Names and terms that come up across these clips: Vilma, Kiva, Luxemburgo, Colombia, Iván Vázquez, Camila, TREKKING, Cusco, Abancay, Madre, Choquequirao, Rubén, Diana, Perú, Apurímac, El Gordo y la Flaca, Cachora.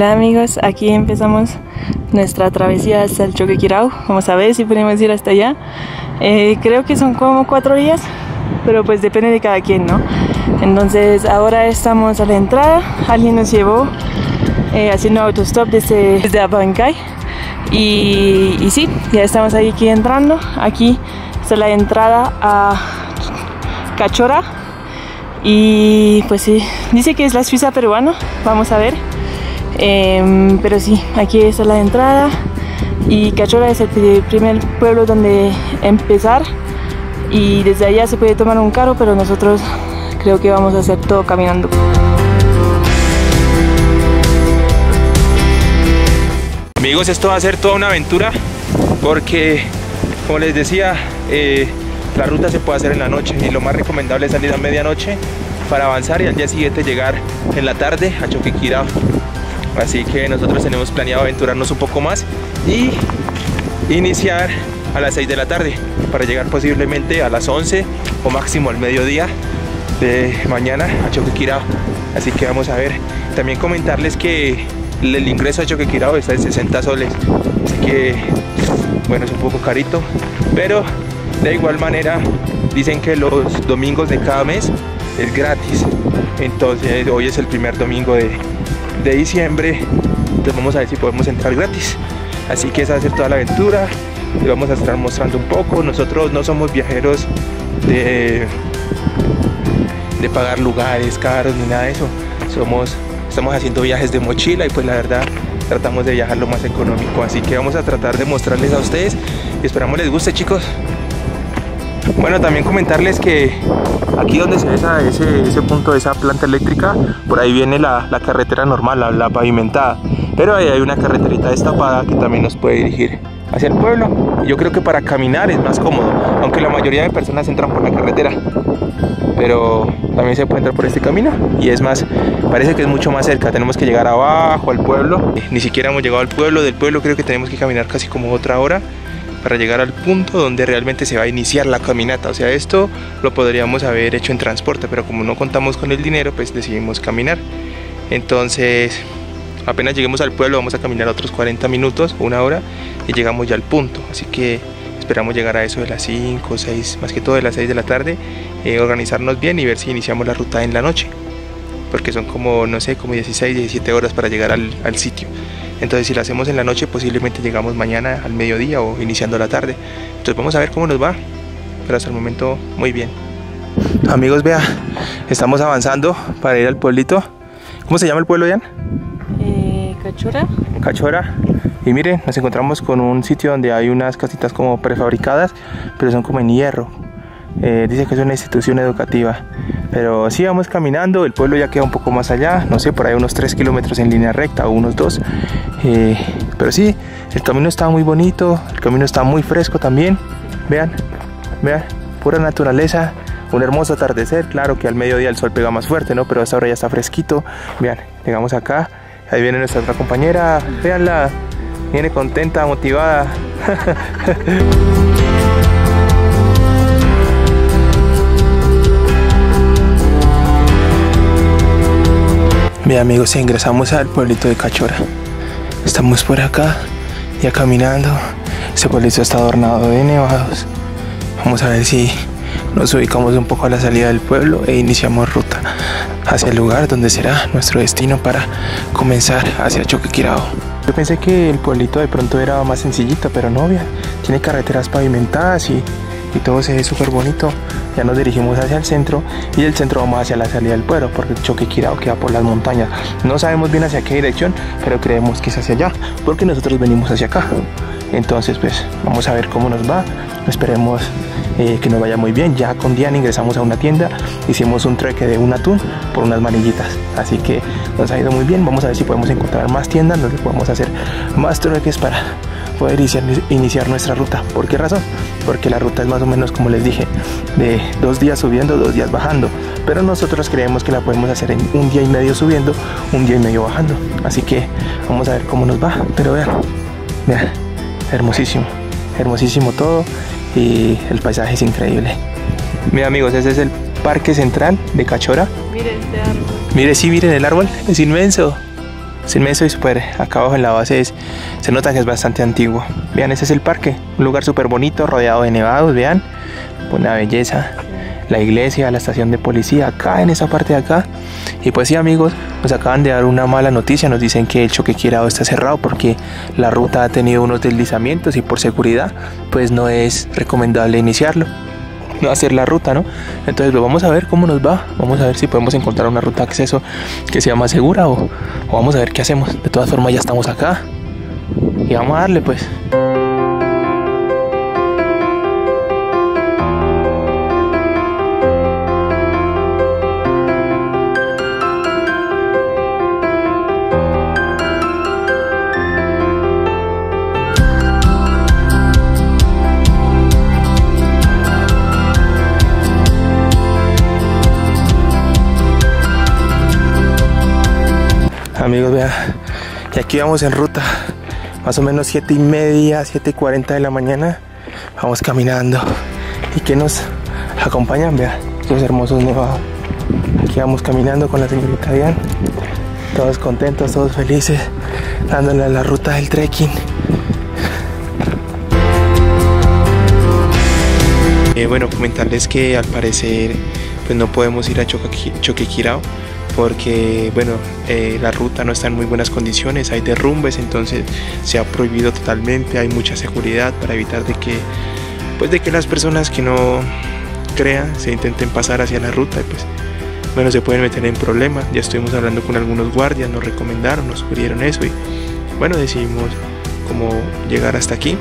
Hola amigos, aquí empezamos nuestra travesía hasta el Choquequirao. Vamos a ver si podemos ir hasta allá. Creo que son como 4 días, pero pues depende de cada quien, ¿no? Entonces ahora estamos a la entrada. Alguien nos llevó haciendo autostop desde Abancay. Y sí, ya estamos aquí entrando. Aquí está la entrada a Cachora. Y pues sí, dice que es la Suiza peruana. Vamos a ver. Pero sí, aquí está la entrada y Cachora es el primer pueblo donde empezar y desde allá se puede tomar un carro, pero nosotros creo que vamos a hacer todo caminando. Amigos, esto va a ser toda una aventura porque, como les decía, la ruta se puede hacer en la noche y lo más recomendable es salir a medianoche para avanzar y al día siguiente llegar en la tarde a Choquequirao. Así que nosotros tenemos planeado aventurarnos un poco más y iniciar a las 6 de la tarde para llegar posiblemente a las 11 o máximo al mediodía de mañana a Choquequirao. Así que vamos a ver. También comentarles que el ingreso a Choquequirao está en 60 soles. Así que, bueno, es un poco carito, pero de igual manera dicen que los domingos de cada mes es gratis. Entonces hoy es el primer domingo de diciembre, entonces vamos a ver si podemos entrar gratis. Así que esa va a ser toda la aventura. Les vamos a estar mostrando un poco. Nosotros no somos viajeros de pagar lugares caros ni nada de eso. Estamos haciendo viajes de mochila y pues la verdad tratamos de viajar lo más económico. Así que vamos a tratar de mostrarles a ustedes y esperamos les guste, chicos. Bueno, también comentarles que aquí donde se ve ese punto de esa planta eléctrica, por ahí viene la carretera normal, la pavimentada, pero ahí hay una carreterita destapada que también nos puede dirigir hacia el pueblo. Yo creo que para caminar es más cómodo, aunque la mayoría de personas entran por la carretera, pero también se puede entrar por este camino y es más, parece que es mucho más cerca. Tenemos que llegar abajo al pueblo, ni siquiera hemos llegado al pueblo. Del pueblo creo que tenemos que caminar casi como otra hora para llegar al punto donde realmente se va a iniciar la caminata. O sea, esto lo podríamos haber hecho en transporte, pero como no contamos con el dinero, pues decidimos caminar. Entonces, apenas lleguemos al pueblo, vamos a caminar otros 40 minutos, una hora, y llegamos ya al punto. Así que esperamos llegar a eso de las 5, 6, más que todo de las 6 de la tarde, organizarnos bien y ver si iniciamos la ruta en la noche, porque son como, no sé, como 16, 17 horas para llegar al sitio. Entonces si lo hacemos en la noche posiblemente llegamos mañana al mediodía o iniciando la tarde. Entonces vamos a ver cómo nos va, pero hasta el momento muy bien. Amigos, vea, estamos avanzando para ir al pueblito. ¿Cómo se llama el pueblo, Diana? Cachora. Cachora. Y miren, nos encontramos con un sitio donde hay unas casitas como prefabricadas, pero son como en hierro. Dice que es una institución educativa, pero sí, vamos caminando. El pueblo ya queda un poco más allá, no sé, por ahí unos 3 kilómetros en línea recta o unos 2, pero sí, el camino está muy bonito, el camino está muy fresco también. Vean, pura naturaleza, un hermoso atardecer. Claro que al mediodía el sol pega más fuerte, ¿no? Pero hasta ahora ya está fresquito. Vean, llegamos acá, ahí viene nuestra otra compañera, veanla, viene contenta, motivada. Bien amigos, ingresamos al pueblito de Cachora. Estamos por acá, ya caminando. Este pueblito está adornado de nevados. Vamos a ver si nos ubicamos un poco a la salida del pueblo e iniciamos ruta hacia el lugar donde será nuestro destino para comenzar hacia Choquequirao. Yo pensé que el pueblito de pronto era más sencillito, pero no, bien. Tiene carreteras pavimentadas y todo se ve súper bonito. Ya nos dirigimos hacia el centro y del centro vamos hacia la salida del pueblo, porque Choquequirao queda por las montañas. No sabemos bien hacia qué dirección, pero creemos que es hacia allá, porque nosotros venimos hacia acá. Entonces pues vamos a ver cómo nos va. Esperemos que nos vaya muy bien. Ya con Diana ingresamos a una tienda, hicimos un trueque de un atún por unas manillitas, así que nos ha ido muy bien. Vamos a ver si podemos encontrar más tiendas donde podemos hacer más trueques para poder iniciar nuestra ruta. ¿Por qué razón? Porque la ruta es más o menos, como les dije, de 2 días subiendo, 2 días bajando, pero nosotros creemos que la podemos hacer en 1 día y medio subiendo, 1 día y medio bajando. Así que vamos a ver cómo nos va. Pero vean, hermosísimo, hermosísimo todo, y el paisaje es increíble. Mira amigos, ese es el parque central de Cachora. Miren este árbol. Miren el árbol, es inmenso. Es inmenso y súper acá abajo en la base se nota que es bastante antiguo. Vean, ese es el parque, un lugar súper bonito, rodeado de nevados, vean, una belleza. La iglesia, la estación de policía, acá en esa parte de acá. Y pues sí, amigos, nos acaban de dar una mala noticia. Nos dicen que el Choquequirao está cerrado porque la ruta ha tenido unos deslizamientos y por seguridad pues no es recomendable iniciarlo, no hacer la ruta, ¿no? Entonces lo vamos a ver cómo nos va, vamos a ver si podemos encontrar una ruta de acceso que sea más segura o vamos a ver qué hacemos. De todas formas ya estamos acá y vamos a darle pues. Amigos, vean, y aquí vamos en ruta, más o menos 7:30, 7:40 de la mañana, vamos caminando. Y que nos acompañan, vean, estos hermosos nevados. Aquí vamos caminando con la señorita Diana, todos contentos, todos felices, dándole a la ruta del trekking. Bueno, comentarles que al parecer pues no podemos ir a Choquequirao, porque bueno, la ruta no está en muy buenas condiciones, hay derrumbes, entonces se ha prohibido totalmente, hay mucha seguridad para evitar de que las personas que no crean se intenten pasar hacia la ruta y pues bueno, se pueden meter en problemas. Ya estuvimos hablando con algunos guardias, nos recomendaron, nos sugirieron eso y bueno, decidimos como llegar hasta aquí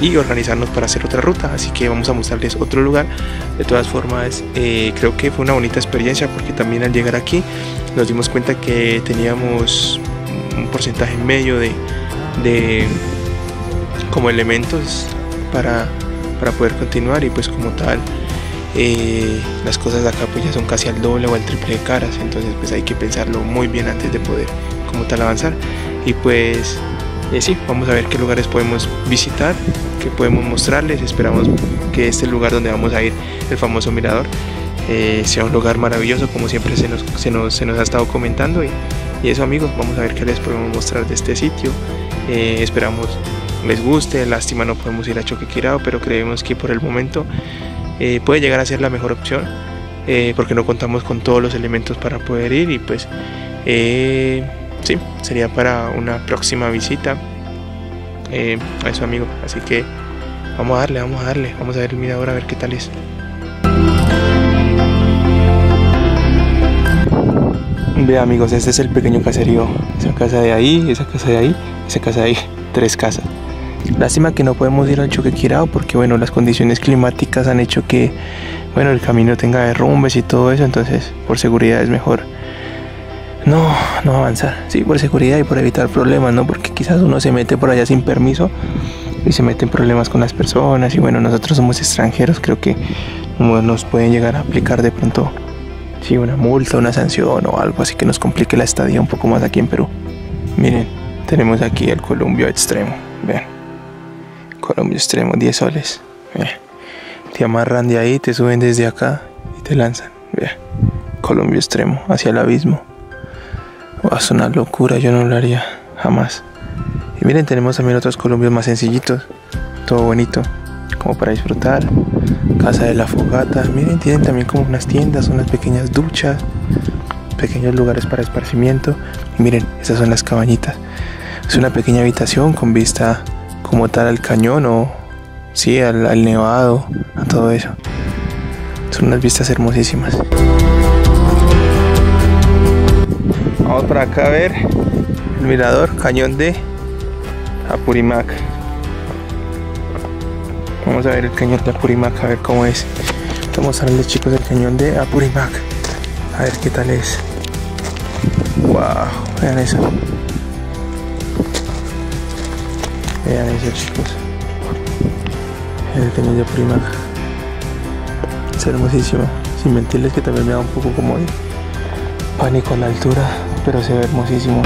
y organizarnos para hacer otra ruta, así que vamos a mostrarles otro lugar. De todas formas, creo que fue una bonita experiencia porque también al llegar aquí nos dimos cuenta que teníamos un porcentaje medio de como elementos para poder continuar y pues como tal las cosas de acá pues ya son casi al doble o al triple de caras, entonces pues hay que pensarlo muy bien antes de poder como tal avanzar. Y pues sí, vamos a ver qué lugares podemos visitar, qué podemos mostrarles. Esperamos que este lugar donde vamos a ir, el famoso mirador, sea un lugar maravilloso como siempre se nos ha estado comentando. Y eso, amigos, vamos a ver qué les podemos mostrar de este sitio. Esperamos les guste. Lástima no podemos ir a Choquequirao, pero creemos que por el momento puede llegar a ser la mejor opción porque no contamos con todos los elementos para poder ir y pues... sí, sería para una próxima visita a eso, amigo. Así que vamos a darle, vamos a ver el mirador, a ver qué tal es. Vean, amigos, este es el pequeño caserío. Esa casa de ahí, esa casa de ahí, esa casa de ahí, tres casas. Lástima que no podemos ir al Choquequirao porque bueno, las condiciones climáticas han hecho que bueno, el camino tenga derrumbes y todo eso, entonces por seguridad es mejor no avanzar, sí, por seguridad y por evitar problemas, ¿no? Porque quizás uno se mete por allá sin permiso y se mete en problemas con las personas y bueno, nosotros somos extranjeros, creo que nos pueden llegar a aplicar de pronto, sí, una multa, una sanción o algo así que nos complique la estadía un poco más aquí en Perú. Miren, tenemos aquí el Colombia extremo, vean, Colombia extremo, 10 soles, vean. Te amarran de ahí, te suben desde acá y te lanzan, vean, Colombia extremo, hacia el abismo. Wow, es una locura, yo no lo haría jamás. Y miren, tenemos también otros colombios más sencillitos, todo bonito, como para disfrutar. Casa de la fogata, miren, tienen también como unas tiendas, unas pequeñas duchas, pequeños lugares para esparcimiento. Y miren, esas son las cabañitas. Es una pequeña habitación con vista como tal al cañón o sí, al nevado, a todo eso. Son unas vistas hermosísimas. Vamos para acá a ver el mirador, cañón de Apurímac. Vamos a ver el cañón de Apurímac, a ver cómo es. Vamos a mostrarles, chicos, el cañón de Apurímac, a ver qué tal es. Wow, vean eso. Vean eso, chicos. El cañón de Apurímac. Es hermosísimo. Sin mentirles que también me da un poco como de pánico a la altura, pero se ve hermosísimo.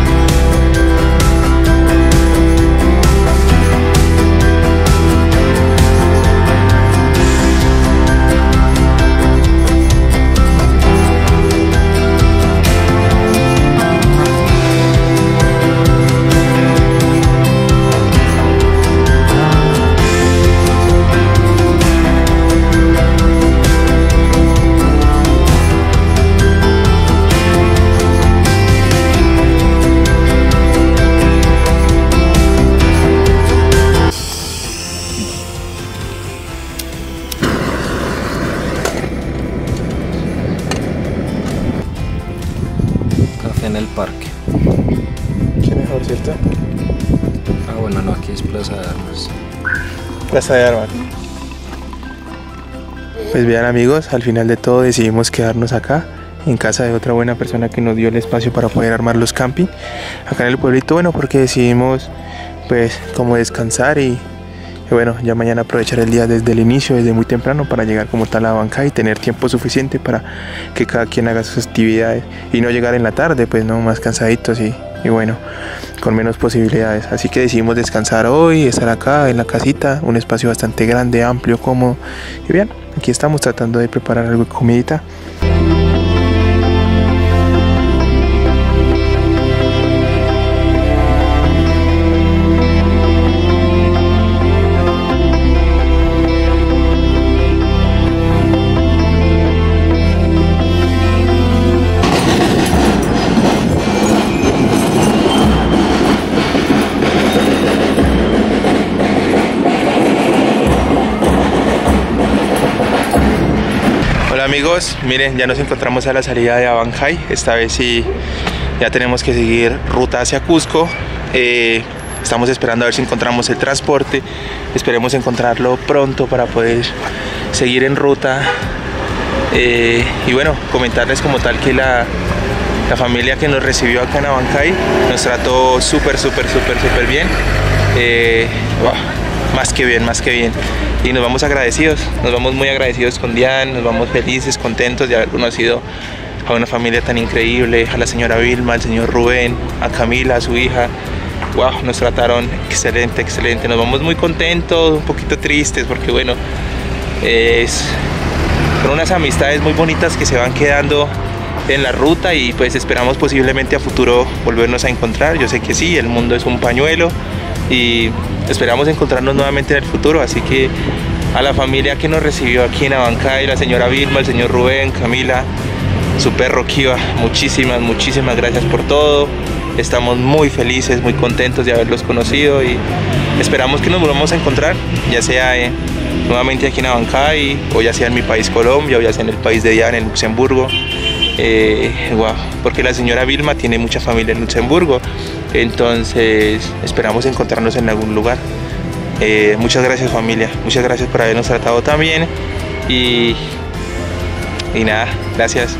en el parque. Qué mejor, ¿cierto? Ah, bueno, no, aquí es Plaza de Armas. Plaza de Armas. Pues vean, amigos, al final de todo decidimos quedarnos acá, en casa de otra buena persona que nos dio el espacio para poder armar los camping acá en el pueblito, bueno, porque decidimos pues como descansar y bueno, ya mañana aprovechar el día desde el inicio, desde muy temprano, para llegar como tal a Abancay y tener tiempo suficiente para que cada quien haga sus actividades y no llegar en la tarde, pues no, más cansaditos y bueno, con menos posibilidades. Así que decidimos descansar hoy, estar acá en la casita, un espacio bastante grande, amplio, cómodo, y bien, aquí estamos tratando de preparar algo de comidita. Amigos, miren, ya nos encontramos a la salida de Abancay. Esta vez sí, ya tenemos que seguir ruta hacia Cusco. Estamos esperando a ver si encontramos el transporte. Esperemos encontrarlo pronto para poder seguir en ruta. Y bueno, comentarles como tal que la familia que nos recibió acá en Abancay nos trató súper bien. Más que bien, y nos vamos agradecidos, nos vamos muy agradecidos con Diana, nos vamos felices, contentos de haber conocido a una familia tan increíble, a la señora Vilma, al señor Rubén, a Camila, a su hija. Wow, nos trataron excelente, nos vamos muy contentos, un poquito tristes porque bueno, son unas amistades muy bonitas que se van quedando en la ruta y pues esperamos posiblemente a futuro volvernos a encontrar. Yo sé que sí, el mundo es un pañuelo y esperamos encontrarnos nuevamente en el futuro, así que a la familia que nos recibió aquí en Abancay, la señora Vilma, el señor Rubén, Camila, su perro Kiva, muchísimas gracias por todo. Estamos muy felices, muy contentos de haberlos conocido y esperamos que nos volvamos a encontrar, ya sea nuevamente aquí en Abancay, o ya sea en mi país Colombia, o ya sea en el país de Diana, en Luxemburgo. Wow, porque la señora Vilma tiene mucha familia en Luxemburgo, entonces esperamos encontrarnos en algún lugar. Muchas gracias, familia, muchas gracias por habernos tratado tan bien y nada, gracias.